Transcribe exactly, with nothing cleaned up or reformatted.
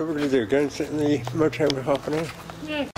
Everybody's against it in the maritime company. Yeah.